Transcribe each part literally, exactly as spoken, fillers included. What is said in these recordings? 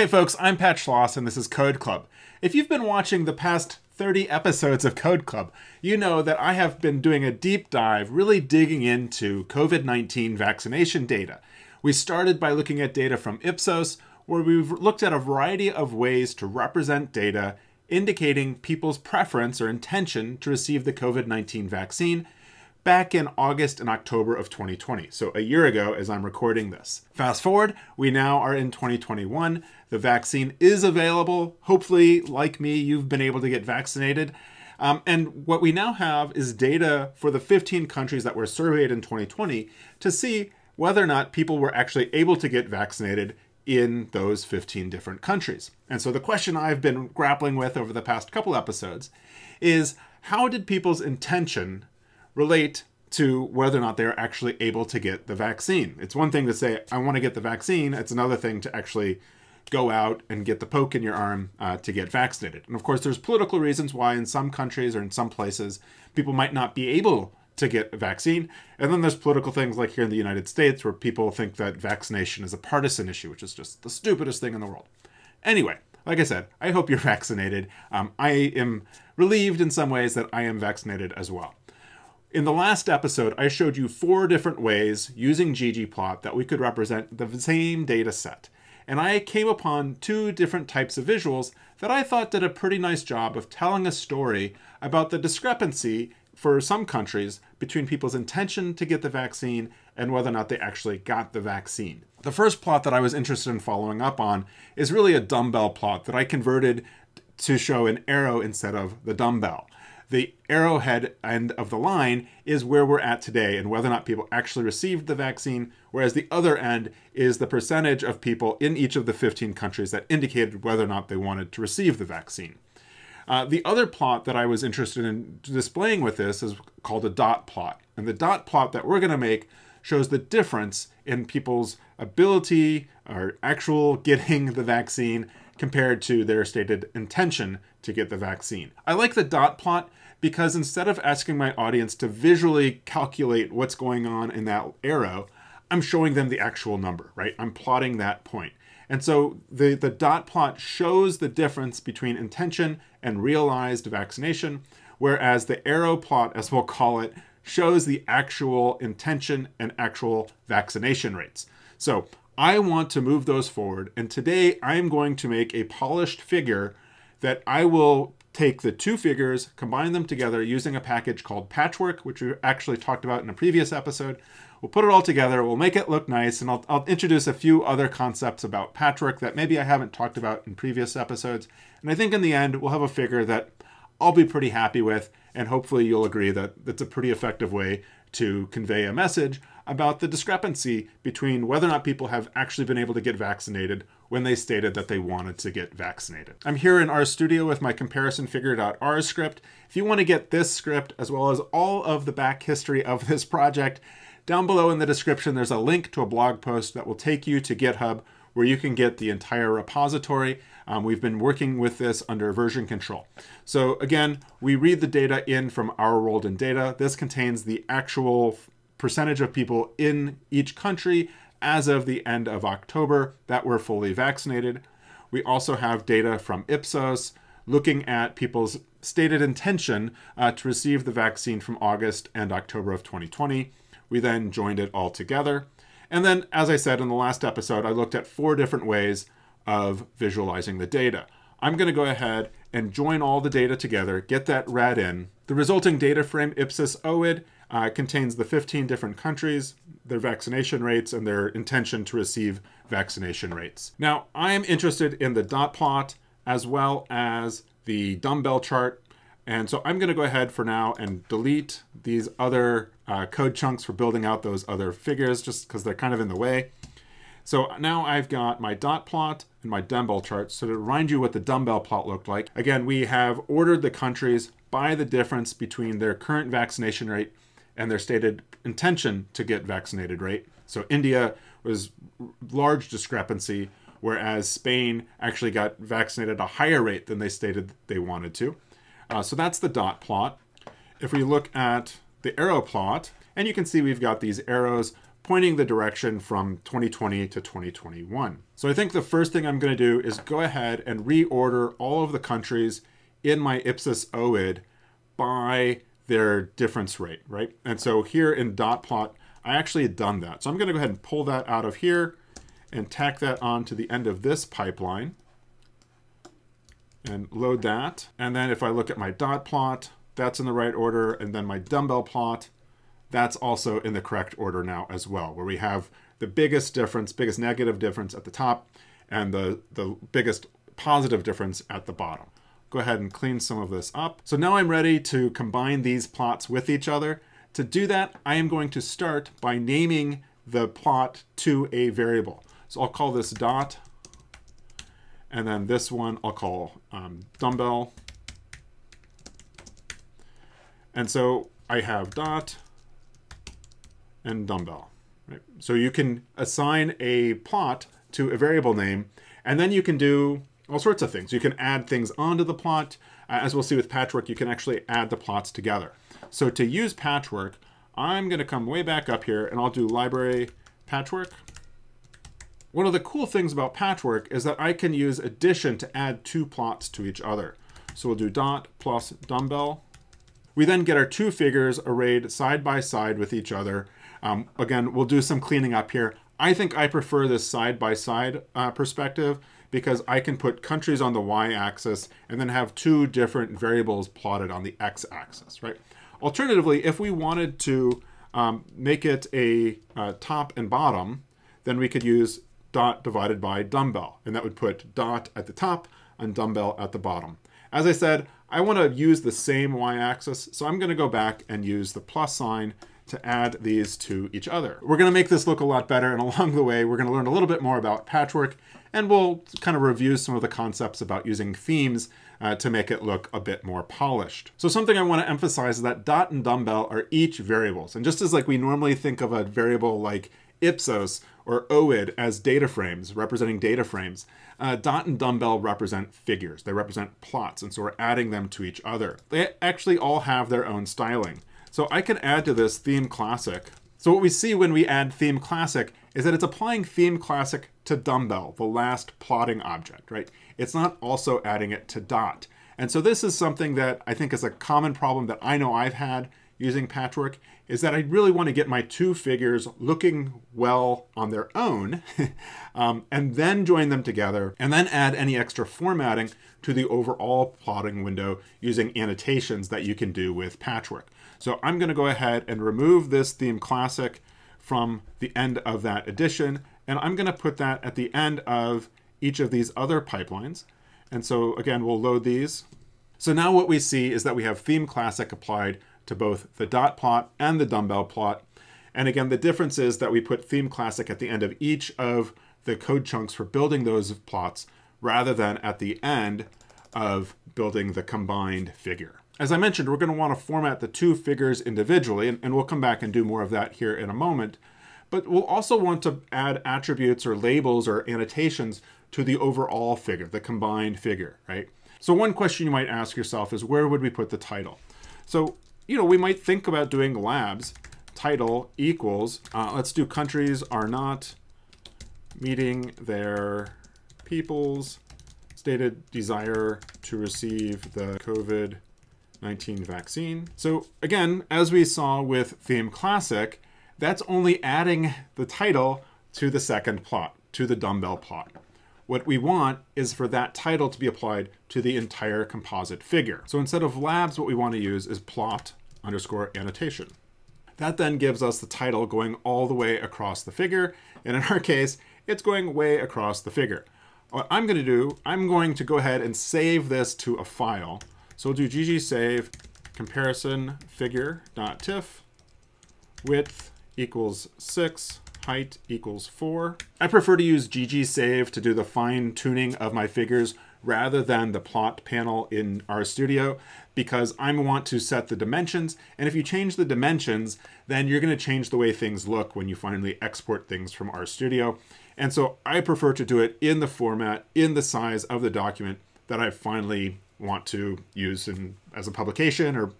Hey folks, I'm Pat Schloss and this is Code Club. If you've been watching the past thirty episodes of Code Club, you know that I have been doing a deep dive, really digging into COVID nineteen vaccination data. We started by looking at data from Ipsos, where we've looked at a variety of ways to represent data indicating people's preference or intention to receive the COVID nineteen vaccine back in August and October of twenty twenty, so a year ago as I'm recording this. Fast forward, we now are in twenty twenty-one. The vaccine is available. Hopefully, like me, you've been able to get vaccinated. Um, and what we now have is data for the fifteen countries that were surveyed in twenty twenty to see whether or not people were actually able to get vaccinated in those fifteen different countries. And so the question I've been grappling with over the past couple episodes is, how did people's intention relate to whether or not they're actually able to get the vaccine? It's one thing to say, I want to get the vaccine. It's another thing to actually go out and get the poke in your arm uh, to get vaccinated. And of course, there's political reasons why in some countries or in some places, people might not be able to get a vaccine. And then there's political things like here in the United States, where people think that vaccination is a partisan issue, which is just the stupidest thing in the world. Anyway, like I said, I hope you're vaccinated. Um, I am relieved in some ways that I am vaccinated as well. In the last episode, I showed you four different ways using ggplot that we could represent the same data set. And I came upon two different types of visuals that I thought did a pretty nice job of telling a story about the discrepancy for some countries between people's intention to get the vaccine and whether or not they actually got the vaccine. The first plot that I was interested in following up on is really a dumbbell plot that I converted to show an arrow instead of the dumbbell. The arrowhead end of the line is where we're at today and whether or not people actually received the vaccine, whereas the other end is the percentage of people in each of the fifteen countries that indicated whether or not they wanted to receive the vaccine. Uh, the other plot that I was interested in displaying with this is called a dot plot. And the dot plot that we're going to make shows the difference in people's ability or actual getting the vaccine compared to their stated intention to get the vaccine. I like the dot plot because instead of asking my audience to visually calculate what's going on in that arrow, I'm showing them the actual number, right? I'm plotting that point. And so the, the dot plot shows the difference between intention and realized vaccination, whereas the arrow plot, as we'll call it, shows the actual intention and actual vaccination rates. So I want to move those forward. And today I'm going to make a polished figure that I will take the two figures, combine them together using a package called Patchwork, which we actually talked about in a previous episode. We'll put it all together, we'll make it look nice, and I'll, I'll introduce a few other concepts about patchwork that maybe I haven't talked about in previous episodes. And I think in the end, we'll have a figure that I'll be pretty happy with, and hopefully you'll agree that that's a pretty effective way to convey a message about the discrepancy between whether or not people have actually been able to get vaccinated when they stated that they wanted to get vaccinated. I'm here in RStudio with my comparison figure dot R script. If you want to get this script, as well as all of the back history of this project, down below in the description, there's a link to a blog post that will take you to GitHub, where you can get the entire repository. Um, we've been working with this under version control. So again, we read the data in from Our World in Data. This contains the actual percentage of people in each country as of the end of October that were fully vaccinated. We also have data from Ipsos looking at people's stated intention uh, to receive the vaccine from August and October of twenty twenty. We then joined it all together. And then, as I said in the last episode, I looked at four different ways of visualizing the data. I'm going to go ahead and join all the data together, get that red in. The resulting data frame, Ipsos O I D, uh, contains the fifteen different countries, their vaccination rates, and their intention to receive vaccination rates. Now, I am interested in the dot plot as well as the dumbbell chart. And so I'm going to go ahead for now and delete these other uh, code chunks for building out those other figures, just because they're kind of in the way. So now I've got my dot plot and my dumbbell chart. So to remind you what the dumbbell plot looked like, again, we have ordered the countries by the difference between their current vaccination rate and their stated intention to get vaccinated rate. So India was large discrepancy, whereas Spain actually got vaccinated at a higher rate than they stated they wanted to. Uh, so that's the dot plot. If we look at the arrow plot, and you can see we've got these arrows pointing the direction from twenty twenty to twenty twenty-one. So I think the first thing I'm going to do is go ahead and reorder all of the countries in my Ipsos O I D by their difference rate, right? And so here in dot plot, I actually had done that. So I'm going to go ahead and pull that out of here and tack that on to the end of this pipeline and load that. And then if I look at my dot plot, that's in the right order. And then my dumbbell plot, that's also in the correct order now as well, where we have the biggest difference, biggest negative difference at the top and the, the biggest positive difference at the bottom. Go ahead and clean some of this up. So now I'm ready to combine these plots with each other. To do that, I am going to start by naming the plot to a variable. So I'll call this dot, and then this one I'll call um, dumbbell. And so I have dot and dumbbell. Right? So you can assign a plot to a variable name, and then you can do all sorts of things. You can add things onto the plot. As we'll see with Patchwork, you can actually add the plots together. So to use Patchwork, I'm going to come way back up here and I'll do library Patchwork. One of the cool things about Patchwork is that I can use addition to add two plots to each other. So we'll do dot plus dumbbell. We then get our two figures arrayed side by side with each other. Um, again, we'll do some cleaning up here. I think I prefer this side by side uh, perspective, because I can put countries on the y-axis and then have two different variables plotted on the x-axis, right? Alternatively, if we wanted to um, make it a uh, top and bottom, then we could use dot divided by dumbbell, and that would put dot at the top and dumbbell at the bottom. As I said, I want to use the same y-axis, so I'm going to go back and use the plus sign to add these to each other. We're going to make this look a lot better, and along the way, we're going to learn a little bit more about Patchwork, and we'll kind of review some of the concepts about using themes uh, to make it look a bit more polished. So something I want to emphasize is that dot and dumbbell are each variables. And just as like we normally think of a variable like Ipsos or O I D as data frames, representing data frames, uh, dot and dumbbell represent figures. They represent plots, and so we're adding them to each other. They actually all have their own styling. So I can add to this theme classic. So what we see when we add theme classic is that it's applying theme classic to dumbbell, the last plotting object, right? It's not also adding it to dot. And so this is something that I think is a common problem that I know I've had using Patchwork, is that I really want to get my two figures looking well on their own um, and then join them together and then add any extra formatting to the overall plotting window using annotations that you can do with Patchwork. So I'm going to go ahead and remove this theme classic from the end of that edition, and I'm going to put that at the end of each of these other pipelines. And so again, we'll load these. So now what we see is that we have theme classic applied to both the dot plot and the dumbbell plot. And again, the difference is that we put theme classic at the end of each of the code chunks for building those plots, rather than at the end of building the combined figure. As I mentioned, we're going to want to format the two figures individually, and, and we'll come back and do more of that here in a moment. But we'll also want to add attributes or labels or annotations to the overall figure, the combined figure, right? So one question you might ask yourself is, where would we put the title? So, you know, we might think about doing labs title equals, uh, let's do countries are not meeting their people's stated desire to receive the COVID nineteen vaccine. So again, as we saw with theme classic, that's only adding the title to the second plot, to the dumbbell plot. What we want is for that title to be applied to the entire composite figure. So instead of labs, what we want to use is plot underscore annotation. That then gives us the title going all the way across the figure. And in our case, it's going way across the figure. What I'm going to do, I'm going to go ahead and save this to a file. So we'll do ggsave comparison figure.tiff, width equals six, height equals four. I prefer to use ggsave to do the fine tuning of my figures rather than the plot panel in RStudio, because I want to set the dimensions. And if you change the dimensions, then you're going to change the way things look when you finally export things from RStudio. And so I prefer to do it in the format, in the size of the document that I finally want to use in, as a publication or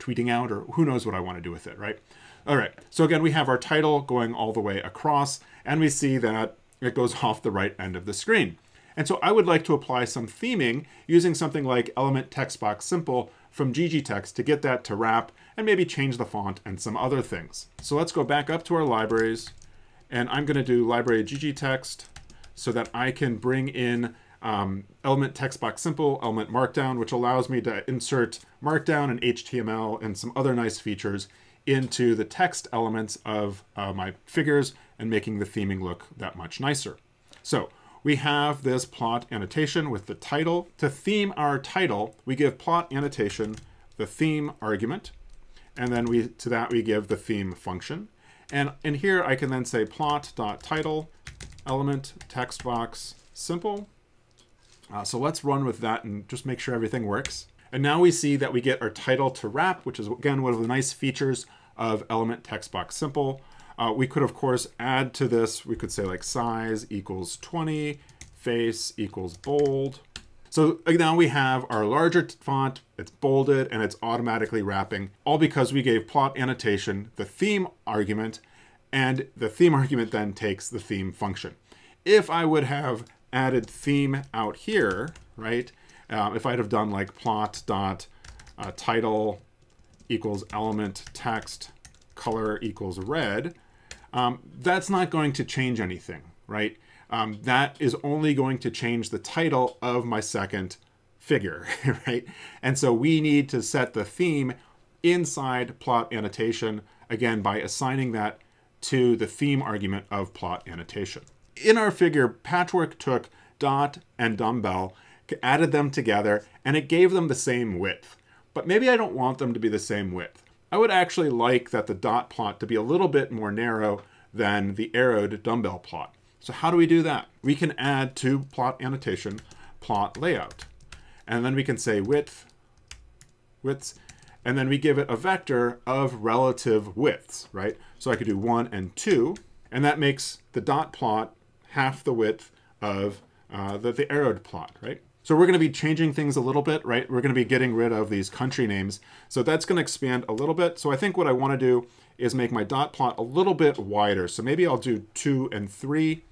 tweeting out, or who knows what I want to do with it, right? All right, so again, we have our title going all the way across, and we see that it goes off the right end of the screen. And so I would like to apply some theming using something like element_textbox_simple from ggtext to get that to wrap and maybe change the font and some other things. So let's go back up to our libraries, and I'm gonna do library ggtext so that I can bring in um, element_textbox_simple, element markdown, which allows me to insert markdown and H T M L and some other nice features into the text elements of uh, my figures and making the theming look that much nicer. So we have this plot annotation with the title. To theme our title, we give plot annotation the theme argument, and then we to that we give the theme function. And in here, I can then say plot.title element text box simple. Uh, so let's run with that and just make sure everything works. And now we see that we get our title to wrap, which is again one of the nice features of element text box simple. Uh, we could, of course, add to this, we could say like size equals twenty, face equals bold. So now we have our larger font, it's bolded, and it's automatically wrapping, all because we gave plot annotation the theme argument, and the theme argument then takes the theme function. If I would have added theme out here, right, uh, if I'd have done like plot dot uh, title equals element text color equals red, Um, that's not going to change anything, right? Um, that is only going to change the title of my second figure, right? And so we need to set the theme inside plot annotation, again, by assigning that to the theme argument of plot annotation. In our figure, Patchwork took dot and dumbbell, added them together, and it gave them the same width. But maybe I don't want them to be the same width. I would actually like that the dot plot to be a little bit more narrow than the arrowed dumbbell plot. So how do we do that? We can add to plot annotation, plot layout. And then we can say width, widths, and then we give it a vector of relative widths, right? So I could do one and two, and that makes the dot plot half the width of uh, the, the arrowed plot, right? So we're gonna be changing things a little bit, right? We're gonna be getting rid of these country names. So that's gonna expand a little bit. So I think what I wanna do is make my dot plot a little bit wider. So maybe I'll do two and three.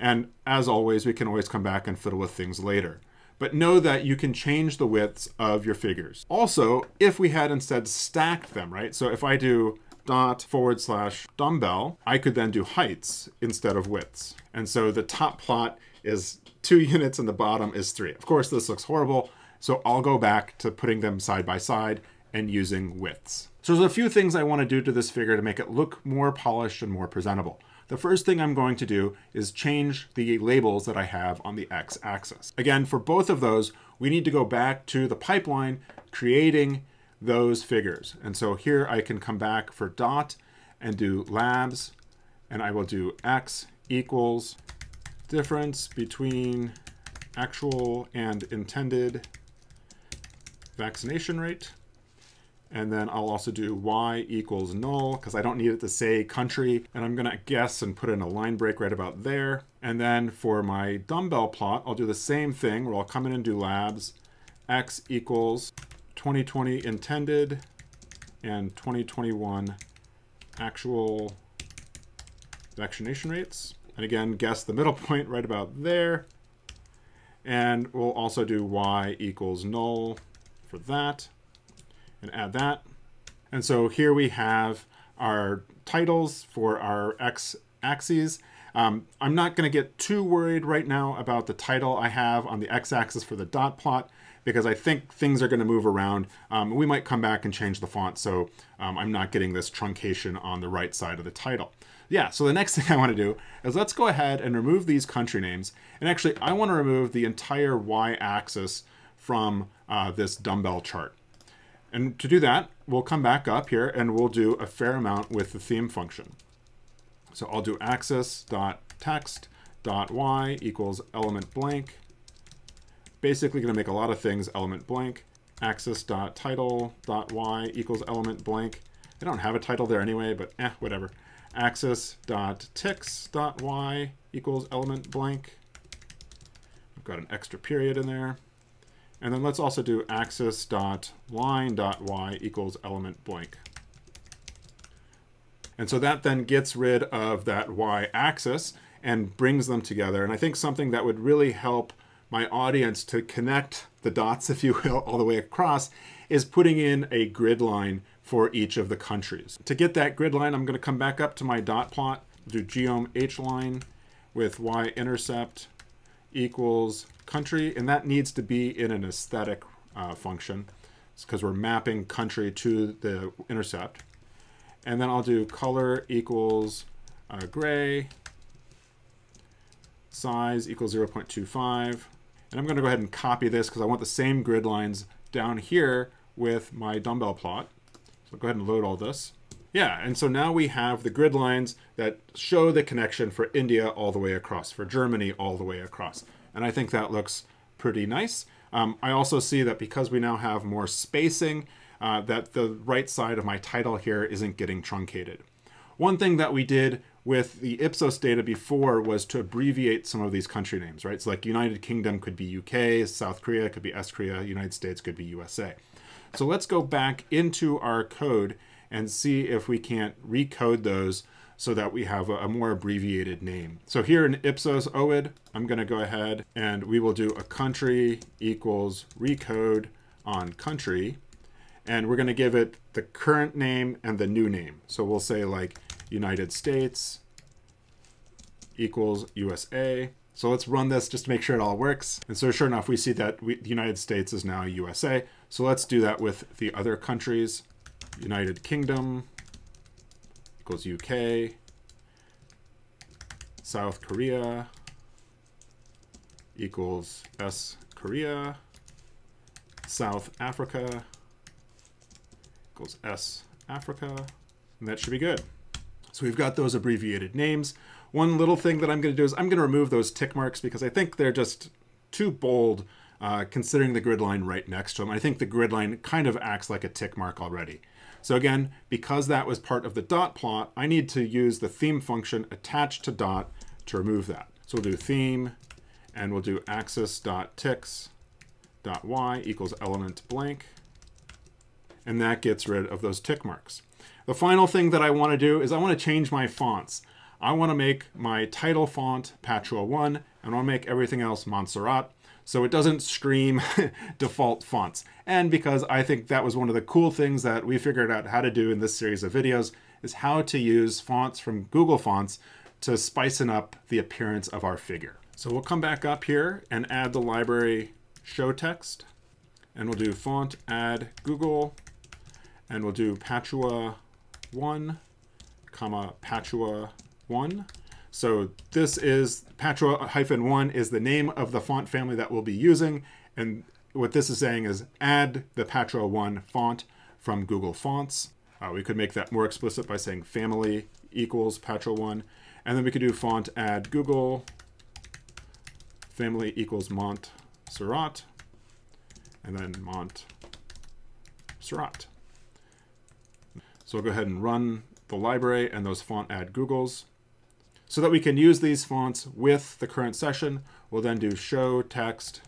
And as always, we can always come back and fiddle with things later. But know that you can change the widths of your figures. Also, if we had instead stacked them, right? So if I do dot forward slash dumbbell, I could then do heights instead of widths. And so the top plot is two units and the bottom is three. Of course, this looks horrible, so I'll go back to putting them side by side and using widths. So there's a few things I want to do to this figure to make it look more polished and more presentable. The first thing I'm going to do is change the labels that I have on the x-axis. Again, for both of those, we need to go back to the pipeline creating those figures. And so here I can come back for dot and do labs, and I will do x equals difference between actual and intended vaccination rate. And then I'll also do y equals null because I don't need it to say country. And I'm gonna guess and put in a line break right about there. And then for my dumbbell plot, I'll do the same thing where I'll come in and do labs, x equals twenty twenty intended and twenty twenty-one actual vaccination rates. And again, guess the middle point right about there. And we'll also do y equals null for that and add that. And so here we have our titles for our x axes. Um, I'm not going to get too worried right now about the title I have on the x axis for the dot plot because I think things are going to move around. Um, we might come back and change the font. So um, I'm not getting this truncation on the right side of the title. Yeah, so the next thing I want to do is let's go ahead and remove these country names. And actually, I want to remove the entire y-axis from uh, this dumbbell chart. And to do that, we'll come back up here and we'll do a fair amount with the theme function. So I'll do axis.text.y equals element blank. Basically going to make a lot of things element blank. Axis.title.y equals element blank. I don't have a title there anyway, but eh, whatever. axis.tix.y equals element blank. I've got an extra period in there. And then let's also do axis.line.y equals element blank. And so that then gets rid of that y-axis and brings them together. And I think something that would really help my audience to connect the dots, if you will, all the way across is putting in a grid line for each of the countries. To get that grid line, I'm going to come back up to my dot plot, do geom hline with y-intercept equals country, and that needs to be in an aesthetic uh, function. It's because we're mapping country to the intercept. And then I'll do color equals uh, gray, size equals zero point two five. And I'm going to go ahead and copy this because I want the same grid lines down here with my dumbbell plot. So I'll go ahead and load all this. Yeah, and so now we have the grid lines that show the connection for India all the way across, for Germany all the way across. And I think that looks pretty nice. Um, I also see that because we now have more spacing, uh, that the right side of my title here isn't getting truncated. One thing that we did with the Ipsos data before was to abbreviate some of these country names, right? So like United Kingdom could be U K, South Korea could be S Korea, United States could be U S A. So let's go back into our code and see if we can't recode those so that we have a, a more abbreviated name. So here in Ipsos O I D, I'm gonna go ahead and we will do a country equals recode on country. And we're gonna give it the current name and the new name. So we'll say like United States equals U S A. So let's run this just to make sure it all works. And so sure enough, we see that we, the United States is now U S A. So let's do that with the other countries. United Kingdom equals U K, South Korea equals S Korea, South Africa equals S Africa, and that should be good. So we've got those abbreviated names. One little thing that I'm going to do is I'm going to remove those tick marks because I think they're just too bold uh, considering the grid line right next to them. I think the grid line kind of acts like a tick mark already. So again, because that was part of the dot plot, I need to use the theme function attached to dot to remove that. So we'll do theme and we'll do axis dot ticks dot y equals element blank. And that gets rid of those tick marks. The final thing that I want to do is I want to change my fonts. I want to make my title font Patua One and I want to make everything else Montserrat. So it doesn't scream default fonts. And because I think that was one of the cool things that we figured out how to do in this series of videos is how to use fonts from Google Fonts to spicing up the appearance of our figure. So we'll come back up here and add the library showtext, and we'll do font add Google, and we'll do Patua One, comma Patua One. So this is Patua hyphen one is the name of the font family that we'll be using. And what this is saying is add the Patua One font from Google Fonts. Uh, we could make that more explicit by saying family equals Patua One. And then we could do font add Google, family equals Montserrat, and then Montserrat. So we'll go ahead and run the library and those font add Googles. So that we can use these fonts with the current session, we'll then do show text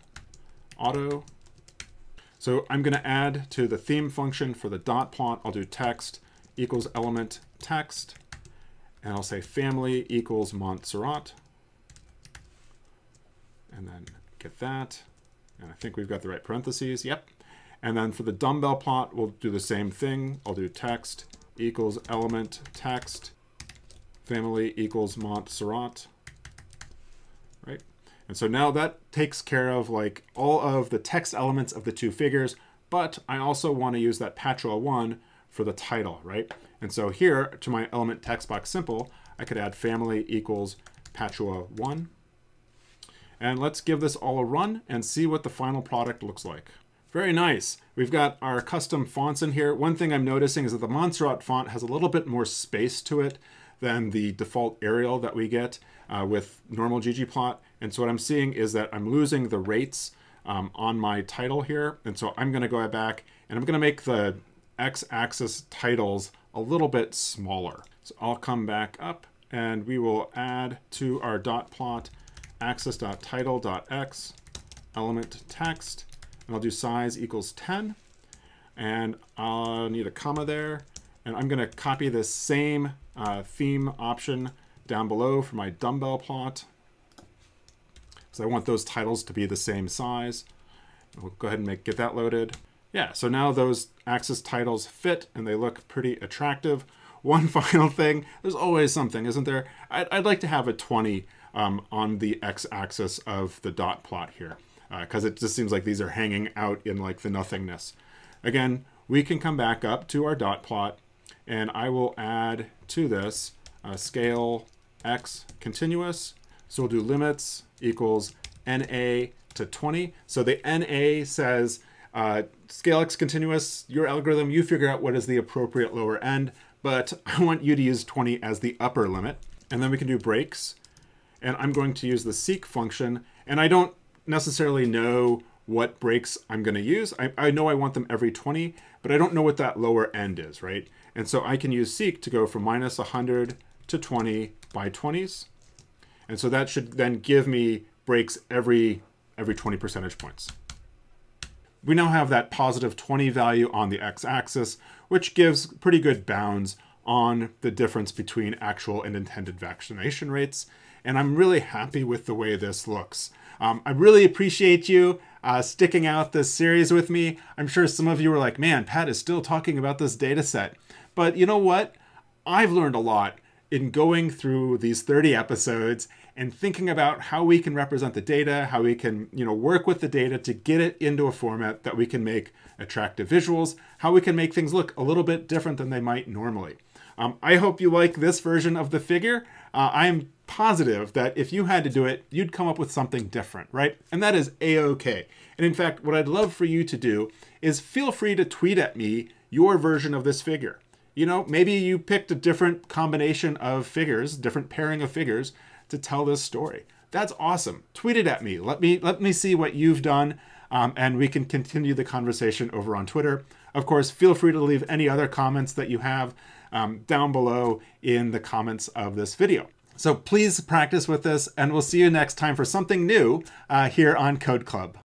auto. So I'm going to add to the theme function for the dot plot, I'll do text equals element text, and I'll say family equals Montserrat. And then get that. And I think we've got the right parentheses. Yep. And then for the dumbbell plot, we'll do the same thing. I'll do text equals element text. Family equals Montserrat, right? And so now that takes care of like all of the text elements of the two figures, but I also want to use that Patua One for the title, right? And so here to my element text box simple, I could add family equals Patua One. And let's give this all a run and see what the final product looks like. Very nice. We've got our custom fonts in here. One thing I'm noticing is that the Montserrat font has a little bit more space to it than the default Arial that we get uh, with normal ggplot. And so what I'm seeing is that I'm losing the rates um, on my title here. And so I'm gonna go back and I'm gonna make the x-axis titles a little bit smaller. So I'll come back up and we will add to our dot plot axis dot title dot x element text, and I'll do size equals ten. And I'll need a comma there. And I'm going to copy this same uh, theme option down below for my dumbbell plot, because I want those titles to be the same size. We'll go ahead and make, get that loaded. Yeah, so now those axis titles fit and they look pretty attractive. One final thing, there's always something, isn't there? I'd, I'd like to have a twenty um, on the x-axis of the dot plot here, because uh, it just seems like these are hanging out in like the nothingness. Again, we can come back up to our dot plot, and I will add to this uh, scale x continuous. So we'll do limits equals N A to twenty. So the N A says uh, scale x continuous, your algorithm, you figure out what is the appropriate lower end, but I want you to use twenty as the upper limit. And then we can do breaks. And I'm going to use the seek function, and I don't necessarily know what breaks I'm going to use. I, I know I want them every twenty, but I don't know what that lower end is, right? And so I can use seek to go from minus one hundred to twenty by twenties. And so that should then give me breaks every, every twenty percentage points. We now have that positive twenty value on the x-axis, which gives pretty good bounds on the difference between actual and intended vaccination rates. And I'm really happy with the way this looks. Um, I really appreciate you uh, sticking out this series with me. I'm sure some of you were like, man, Pat is still talking about this data set. But you know what? I've learned a lot in going through these thirty episodes and thinking about how we can represent the data, how we can, you know, work with the data to get it into a format that we can make attractive visuals, how we can make things look a little bit different than they might normally. Um, I hope you like this version of the figure. Uh, I'm positive that if you had to do it, you'd come up with something different, right? And that is A-okay. And in fact, what I'd love for you to do is feel free to tweet at me your version of this figure. You know, maybe you picked a different combination of figures, different pairing of figures to tell this story. That's awesome. Tweet it at me. Let me, let me see what you've done, um, and we can continue the conversation over on Twitter. Of course, feel free to leave any other comments that you have um, down below in the comments of this video. So please practice with this, and we'll see you next time for something new uh, here on Code Club.